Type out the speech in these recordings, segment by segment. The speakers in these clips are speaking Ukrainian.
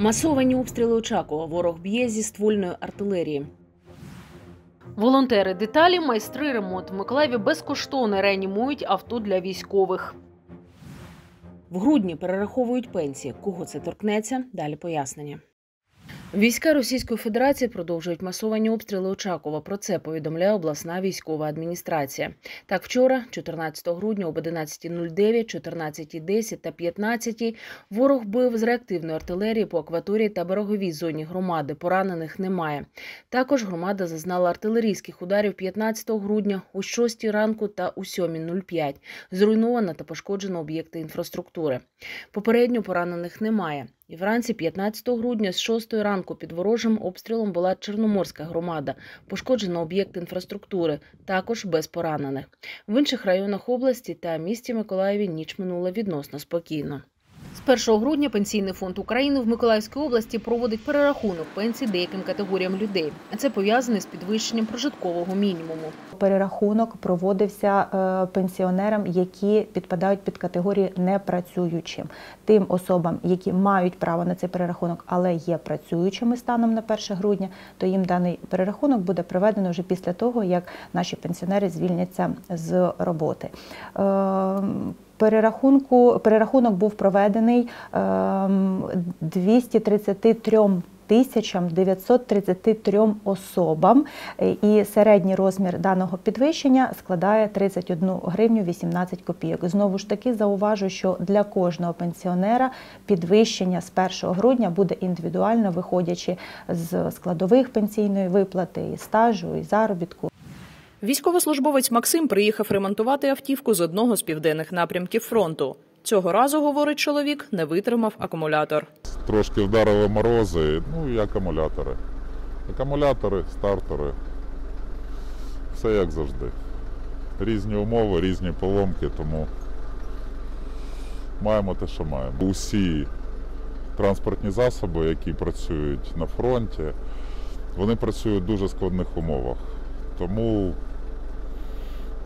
Масовані обстріли Очакова. Ворог б'є зі ствольної артилерії. Волонтери, деталі, майстри, ремонт. В Миколаєві безкоштовно реанімують авто для військових. В грудні перераховують пенсії. Кого це торкнеться? Далі пояснення. Війська Російської Федерації продовжують масовані обстріли Очакова. Про це повідомляє обласна військова адміністрація. Так, вчора, 14 грудня, об 11:09, 14:10 та 15:00 ворог бив з реактивної артилерії по акваторії та береговій зоні громади. Поранених немає. Також громада зазнала артилерійських ударів 15 грудня о 6:00 ранку та о 7:05. Зруйновано та пошкоджено об'єкти інфраструктури. Попередньо поранених немає. І вранці 15 грудня з 6:00 ранку під ворожим обстрілом була Чорноморська громада. Пошкоджено об'єкт інфраструктури, також без поранених. В інших районах області та місті Миколаєві ніч минула відносно спокійно. З 1 грудня Пенсійний фонд України в Миколаївській області проводить перерахунок пенсій деяким категоріям людей. Це пов'язане з підвищенням прожиткового мінімуму. Перерахунок проводився пенсіонерам, які підпадають під категорії непрацюючим. Тим особам, які мають право на цей перерахунок, але є працюючими станом на 1 грудня, то їм даний перерахунок буде проведено вже після того, як наші пенсіонери звільняться з роботи. Перерахунок був проведений 233 933 особам, і середній розмір даного підвищення складає 31 гривню 18 копійок. Знову ж таки, зауважу, що для кожного пенсіонера підвищення з 1 грудня буде індивідуально, виходячи з складових пенсійної виплати, і стажу, і заробітку. Військовослужбовець Максим приїхав ремонтувати автівку з одного з південних напрямків фронту. Цього разу, говорить чоловік, не витримав акумулятор. Трошки вдарили морози, ну і акумулятори. Акумулятори, стартери, все як завжди. Різні умови, різні поломки, тому маємо те, що маємо. Усі транспортні засоби, які працюють на фронті, вони працюють в дуже складних умовах. Тому,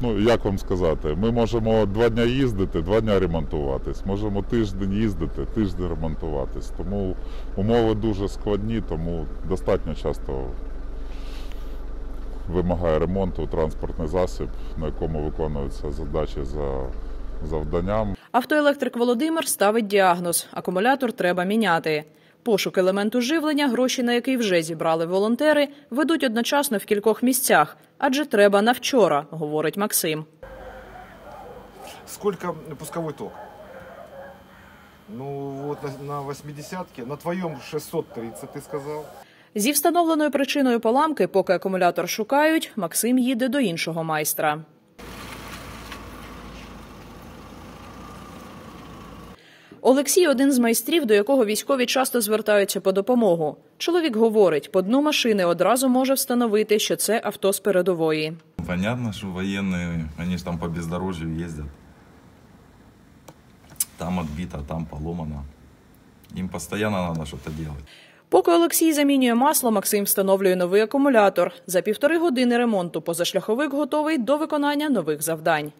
ну як вам сказати, ми можемо 2 дні їздити, 2 дні ремонтуватись, можемо тиждень їздити, тиждень ремонтуватись. Тому умови дуже складні, тому достатньо часто вимагає ремонту транспортний засіб, на якому виконуються задачі за завданням. Автоелектрик Володимир ставить діагноз – акумулятор треба міняти. Пошук елементу живлення, гроші на який вже зібрали волонтери, ведуть одночасно в кількох місцях, адже треба на вчора, говорить Максим. Скільки пусковий ток? Ну, от на 80-ки, на твоєму 630, ти сказав. Зі встановленою причиною поламки, поки акумулятор шукають, Максим їде до іншого майстра. Олексій – один з майстрів, до якого військові часто звертаються по допомогу. Чоловік говорить, по дну машини одразу може встановити, що це авто з передової. Понятно, що воєнні, вони ж там по бездорожжю їздять. Там відбито, там поломано. Їм постійно треба щось робити. Поки Олексій замінює масло, Максим встановлює новий акумулятор. За 1,5 години ремонту позашляховик готовий до виконання нових завдань.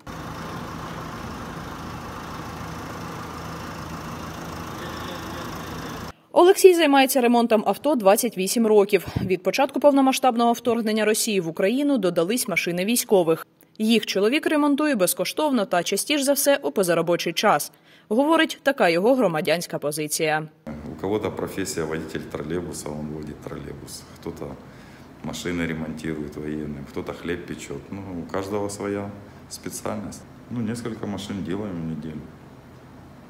Олексій займається ремонтом авто 28 років. Від початку повномасштабного вторгнення Росії в Україну додались машини військових. Їх чоловік ремонтує безкоштовно та частіше за все у позаробочий час. Говорить, така його громадянська позиція. У когось професія водій тролейбуса, він водить тролейбус. Хтось машини ремонтує воєнні, хтось хліб пече. Ну, у кожного своя спеціальність. Ну, кілька машин робимо в тиждень.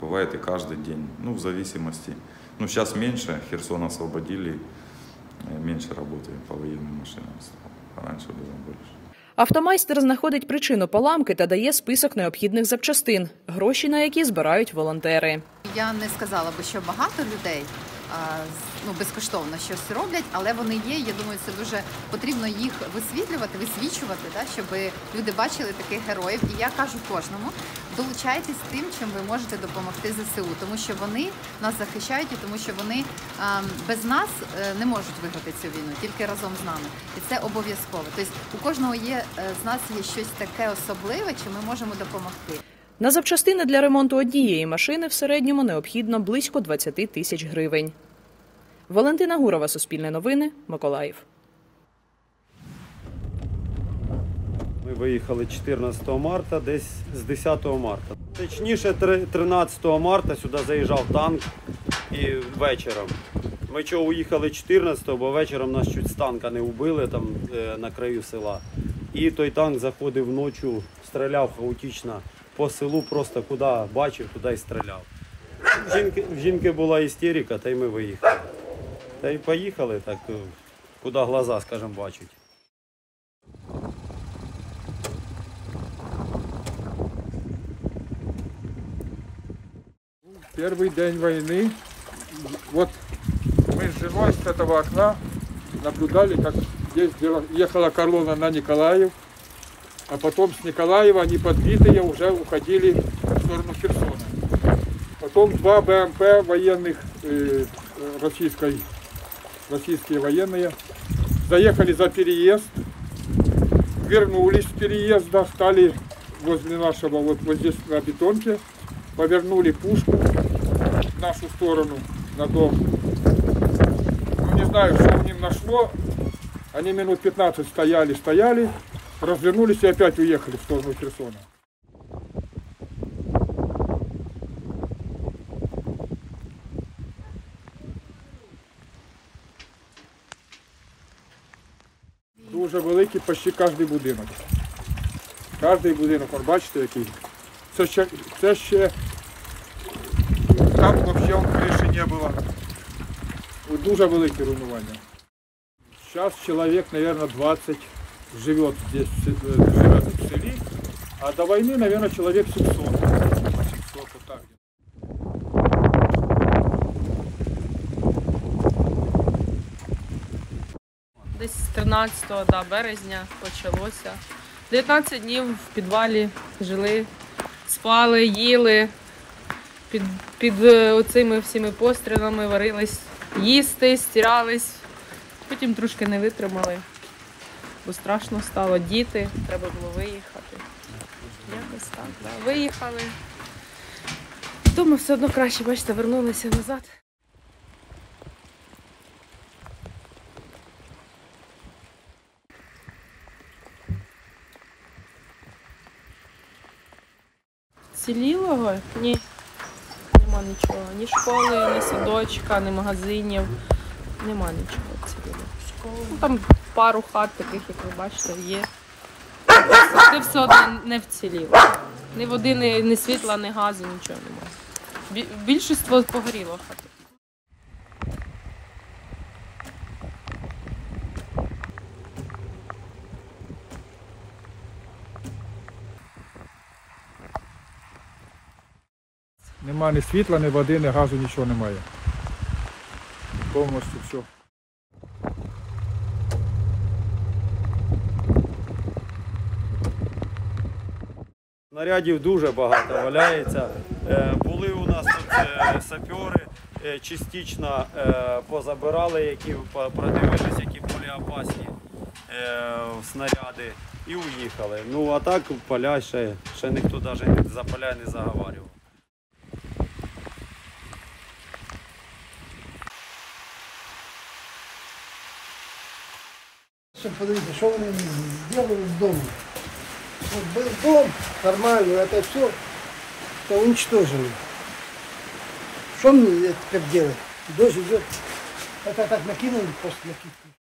Буває і кожен день, ну, в залежності. Ну, сейчас меньше, Херсон освободили, меньше работы по военным машинам, а раньше было больше. Автомайстер знаходить причину поламки та дає список необхідних запчастин, гроші на які збирають волонтери. Я не сказала би, що багато людей безкоштовно щось роблять, але вони є, я думаю, це дуже потрібно їх висвітлювати, висвічувати, щоб люди бачили таких героїв. І я кажу кожному, долучайтесь тим, чим ви можете допомогти ЗСУ, тому що вони нас захищають і тому що вони без нас не можуть виграти цю війну, тільки разом з нами. І це обов'язково. Тобто у кожного з нас є щось таке особливе, чим ми можемо допомогти. На запчастини для ремонту однієї машини в середньому необхідно близько 20 тисяч гривень. Валентина Гурова, Суспільне новини, Миколаїв. Ми виїхали 14 марта, десь з 10 марта. Точніше, 13 марта сюди заїжджав танк і вечором. Ми чого уїхали 14-го, бо вечором нас чуть з танка не вбили там на краю села. І той танк заходив вночі, стріляв хаотично по селу, просто куди бачив, туди й стріляв. В жінки була істерика, та й ми виїхали. Та й поїхали так, куди глаза, скажімо, бачать. Первый день войны, вот мы с женой с этого окна наблюдали, как здесь ехала колонна на Николаев, а потом с Николаева они подбитые уже уходили в сторону Херсона. Потом два БМП военных, российские военные, заехали за переезд, вернулись с переезда, стали возле нашего, вот, вот здесь на бетонке, повернули пушку в нашу сторону, на дом. Ну, не знаю, что в ним нашло. Они минут 15 стояли, развернулись и опять уехали в сторону Херсона. Дуже великий почти каждый будинок. Каждый будинок, он бачите, який. Це ще там взагалі криші не було. Дуже велике руйнування. Зараз чоловік, мабуть, 20 живе тут, в селі, а до війни, мабуть, чоловік 700. 800, отак. Десь з 13 березня почалося. 19 днів в підвалі жили. Спали, їли, під оцими всіми пострілами варились їсти, стирались. Потім трошки не витримали, бо страшно стало. Діти, треба було виїхати. Якось так, да. Виїхали. Вдома все одно краще, бачите, вернулися назад. Цілілого? Ні, нема нічого. Ні школи, ні садочка, ні магазинів. Нема нічого цілілого. Ну, там пару хат таких, як ви бачите, є. Ти все одно не вціліло. Ні води, ні світла, ні газу, нічого немає. Більшість погоріло хати. Нема ні світла, ні води, ні газу, нічого немає. Повністю все. Снарядів дуже багато валяється. Були у нас тут сапери, частично позабирали, які продивились, які більш опасні снаряди, і уїхали. Ну а так поля ще ніхто навіть за поля не заговорював. Подивіться, що вони зробили з дому. От був дом, нормально, а це все, то уничтожили. Що мені тепер робити? Дощ іде, це так накинули, просто накинули.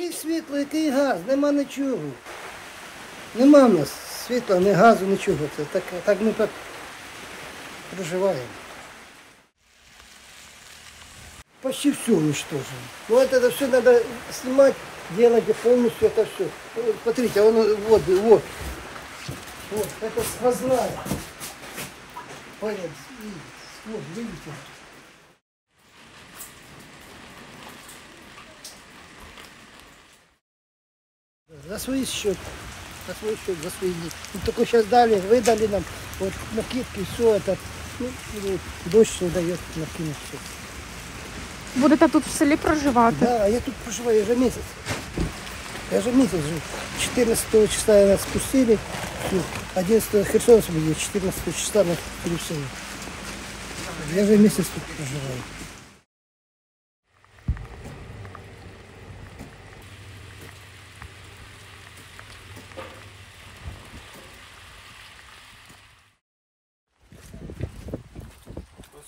Який світло, який газ, нема нічого. Нема в нас світла, ні газу, нічого. Це так ми так проживаємо. Почти все уничтожено. Ну вот это все надо снимать, делать полностью это все. Смотрите, он вот это сквозная. Понятно, вот видите. За свой счет, за свои деньги. Ну, только сейчас выдали нам вот накидки, все это, ну, дождь дает накинуть все. Будете тут в селі проживати? Так, да, я тут проживаю вже місяць. Я вже місяць живу. 14 числа нас спустили, 11 херсонців були, 14 числа нас перевели в селі. Я вже місяць тут проживаю.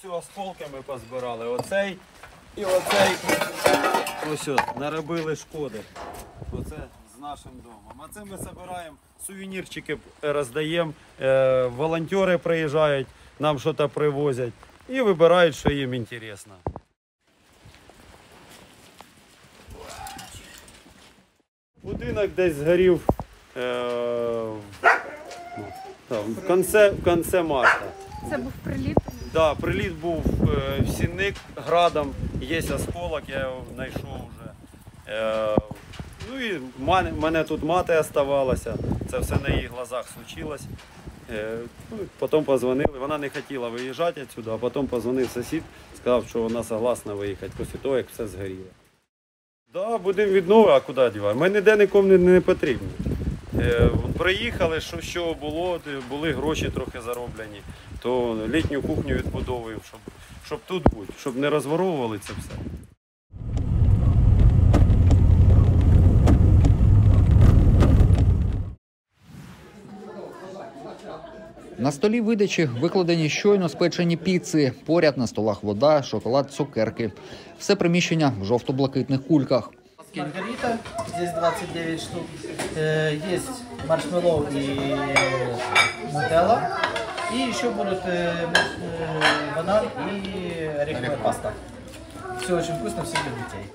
всю осколки ми позбирали. Оцей і оцей. Ось от, наробили шкоди. Оце з нашим домом. А це ми збираємо, сувенірчики роздаємо, волонтери приїжджають, нам щось привозять і вибирають, що їм цікаво. Будинок десь згорів в кінці марта. Це був приліт? Так, приліт був в сінник градом, є осколок, я його знайшов вже. Ну і мене тут мати залишилася, це все на її очах случилось. Потім подзвонили, вона не хотіла виїжджати відсюди, а потім подзвонив сусід, сказав, що вона согласна виїхати після того, як все згоріло. Так, будемо відновити, а куди дівати? Ми ніде нікому не потрібні. Приїхали, що було, були гроші трохи зароблені, то літню кухню відбудовуємо, щоб тут бути, щоб не розворовували це все. На столі видачі викладені щойно спечені піци, поряд на столах вода, шоколад, цукерки. Все приміщення в жовто-блакитних кульках. Маргарита, здесь 29 штук, есть маршмеллоу и нутелла, и еще будут банан и ореховая паста. Все очень вкусно, все для детей.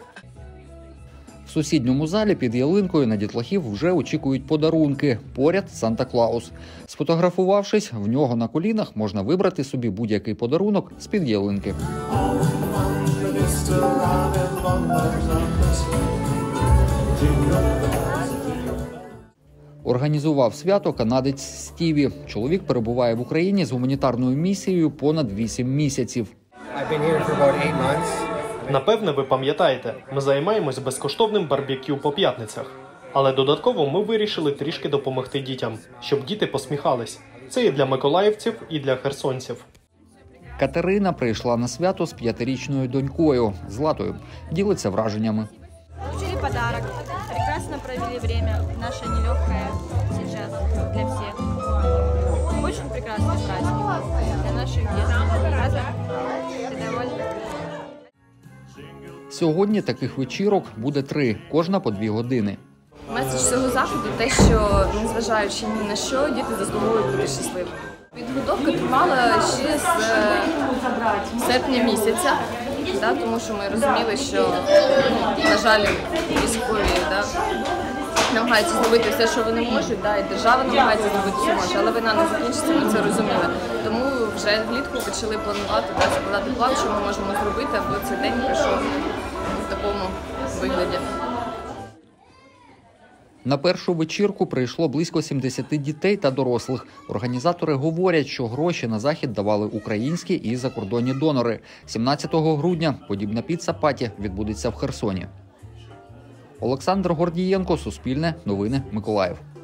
В сусідньому залі під ялинкою на дітлахів вже очікують подарунки. Поряд Санта-Клаус. Сфотографувавшись, в нього на колінах можна вибрати собі будь-який подарунок з-під ялинки. Організував свято канадець Стіві. Чоловік перебуває в Україні з гуманітарною місією понад 8 місяців. Напевне, ви пам'ятаєте, ми займаємось безкоштовним барбекю по п'ятницях. Але додатково ми вирішили трішки допомогти дітям, щоб діти посміхались. Це і для миколаївців, і для херсонців. Катерина прийшла на свято з 5-річною донькою Златою. Ділиться враженнями. Получили подарок. Прекрасно провели время. Наше нелегкое сейчас для всех. Очень прекрасный праздник для наших детей. Сьогодні таких вечірок буде 3, кожна по 2 години. Меседж цього заходу – те, що, незважаючи ні на що, діти заслуговують бути щасливими. Підготовка тривала ще з серпня місяця, тому що ми розуміли, що, на жаль, військові намагаються зробити все, що вони можуть, і держава намагається зробити все, що може, але війна не закінчиться, ми це розуміли. Тому вже влітку почали планувати, складати план, що ми можемо зробити, аби цей день пройшов в такому вигляді. На першу вечірку прийшло близько 70 дітей та дорослих. Організатори говорять, що гроші на захід давали українські і закордонні донори. 17 грудня подібна піцца-паті відбудеться в Херсоні. Олександр Гордієнко, Суспільне, Новини, Миколаїв.